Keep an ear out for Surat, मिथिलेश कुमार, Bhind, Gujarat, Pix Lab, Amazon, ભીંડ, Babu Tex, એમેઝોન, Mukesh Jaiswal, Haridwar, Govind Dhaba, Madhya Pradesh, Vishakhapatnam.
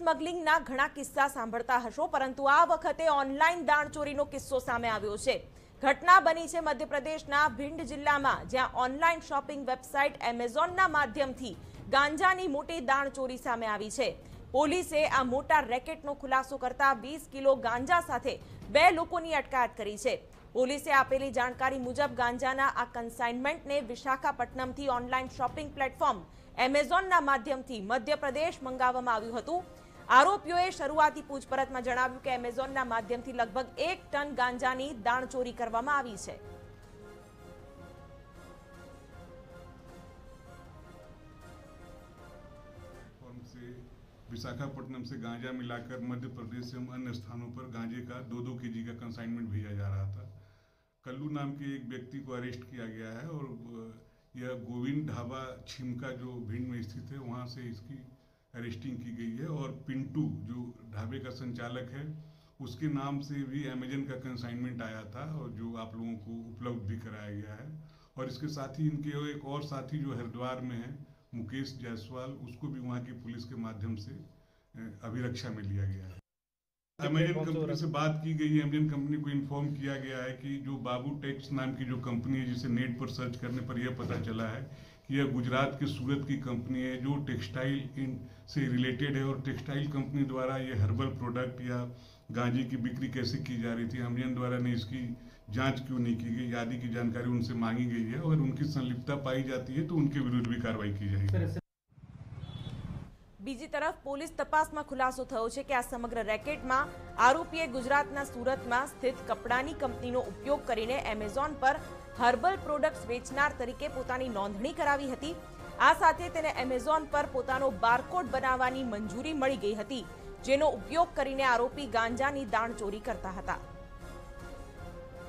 સ્મગલિંગના ઘણા કિસ્સા સાંભળતા હશો, પરંતુ આ વખતે ઓનલાઈન દાણચોરીનો કિસ્સો સામે આવ્યો છે। ઘટના બની છે મધ્યપ્રદેશના ભીંડ જિલ્લામાં, જ્યાં ઓનલાઈન શોપિંગ વેબસાઇટ એમેઝોનના માધ્યમથી ગાંજાની મોટી દાણચોરી સામે આવી છે। પોલીસે આ મોટા રેકેટનો ખુલાસો કરતા 20 કિલો ગાંજા સાથે બે લોકોની અટકાયત કરી છે। પોલીસે આપેલી જાણકારી મુજબ ગાંજાના આ કન્સાઇનમેન્ટને વિશાખાપટ્ટનમથી ઓનલાઈન શોપિંગ પ્લેટફોર્મ એમેઝોનના માધ્યમથી મધ્યપ્રદેશ મંગાવવામાં આવ્યું હતું। આરોપીઓએ શરૂઆતી પૂછપરછમાં જણાવ્યું કે એમેઝોનના માધ્યમથી લગભગ 1 ટન ગાંજાની દાણચોરી કરવામાં આવી છે। विशाखापट्टनम से गांजा मिलाकर मध्य प्रदेश एवं अन्य स्थानों पर गांजे का 2-2 केजी का कंसाइनमेंट भेजा जा रहा था। कल्लू नाम के एक व्यक्ति को अरेस्ट किया गया है और यह गोविंद ढाबा छिमका जो भिंड में स्थित है, वहाँ से इसकी अरेस्टिंग की गई है। और पिंटू जो ढाबे का संचालक है, उसके नाम से भी अमेजन का कंसाइनमेंट आया था और जो आप लोगों को उपलब्ध भी कराया गया है। और इसके साथ ही इनके एक और साथी जो हरिद्वार में है, मुकेश जायसवाल, उसको भी वहाँ की पुलिस के माध्यम से अभिरक्षा में लिया गया है। अमेजन कंपनी से बात की गई है, अमेजन कंपनी को इन्फॉर्म किया गया है कि जो बाबू टेक्स नाम की जो कंपनी है, जिसे नेट पर सर्च करने पर यह पता चला है कि यह गुजरात के सूरत की कंपनी है जो टेक्सटाइल से रिलेटेड है। और टेक्सटाइल कंपनी द्वारा ये हर्बल प्रोडक्ट या गांजे की बिक्री कैसे की जा रही थी, अमेजन द्वारा ने इसकी जांच क्यों नहीं की गई आदि की जानकारी उनसे मांगी गई है। और उनकी संलिप्तता पाई जाती है तो उनके विरुद्ध भी कार्रवाई की जाएगी। બીજી તરફ પોલીસ તપાસમાં ખુલાસો થયો છે કે આ સમગ્ર રેકેટમાં આરોપીએ ગુજરાતના સુરતમાં સ્થિત કપડાની કંપનીનો ઉપયોગ કરીને એમેઝોન પર હર્બલ પ્રોડક્ટ્સ વેચનાર તરીકે પોતાની નોંધણી કરાવી હતી। આ સાથે તેને એમેઝોન પર પોતાનો બારકોડ બનાવવાની મંજૂરી મળી ગઈ હતી, જેનો ઉપયોગ કરીને આરોપી ગાંજાની દાણચોરી કરતા હતા।